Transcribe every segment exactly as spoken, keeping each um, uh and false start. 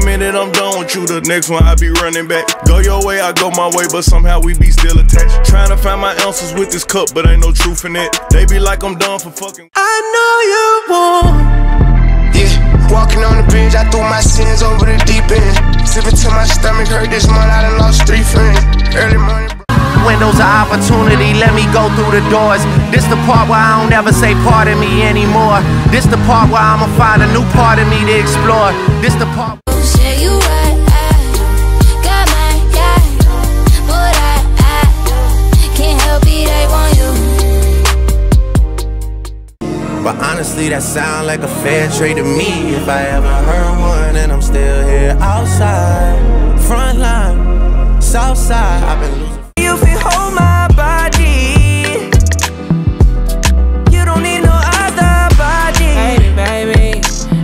one minute I'm done with you, the next one I be running back. Go your way, I go my way, but somehow we be still attached. Trying to find my answers with this cup, but ain't no truth in it. They be like I'm done for fucking. I know you won't. Yeah, walking on the bridge, I threw my sins over the deep end. Sipping till my stomach hurt this month, I done lost three friends. Early morning. Windows of opportunity, let me go through the doors. This the part where I don't ever say pardon me anymore. This the part where I'ma find a new part of me to explore. This the part. Say you right, I got my guy, but I, I can't help it, I want you. But honestly, that sound like a fair trade to me. If I ever heard one, and I'm still here outside, front line, south side. I've been losing. You can hold my body. You don't need no other body. Baby, baby,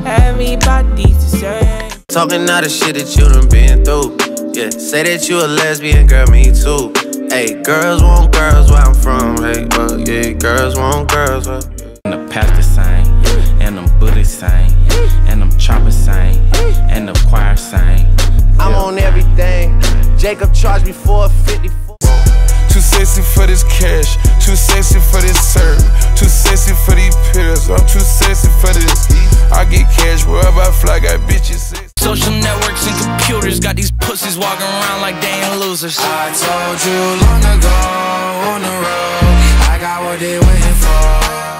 everybody's the same. Talking all the shit that you done been through. Yeah, say that you a lesbian, girl, me too. Hey, girls want girls where I'm from. Hey, uh, yeah, girls want girls. Uh. And the pastor sang, and them Buddhists sang, and them choppers sang, and the choir sang. I'm on everything. Jacob charged me four fifty. Too sexy for this cash, too sexy for this serve, too sexy for these pills, I'm too sexy for this. I get cash wherever I fly, got bitches sexy. Social networks and computers got these pussies walking around like they ain't losers. I told you long ago on the road, I got what they waiting for.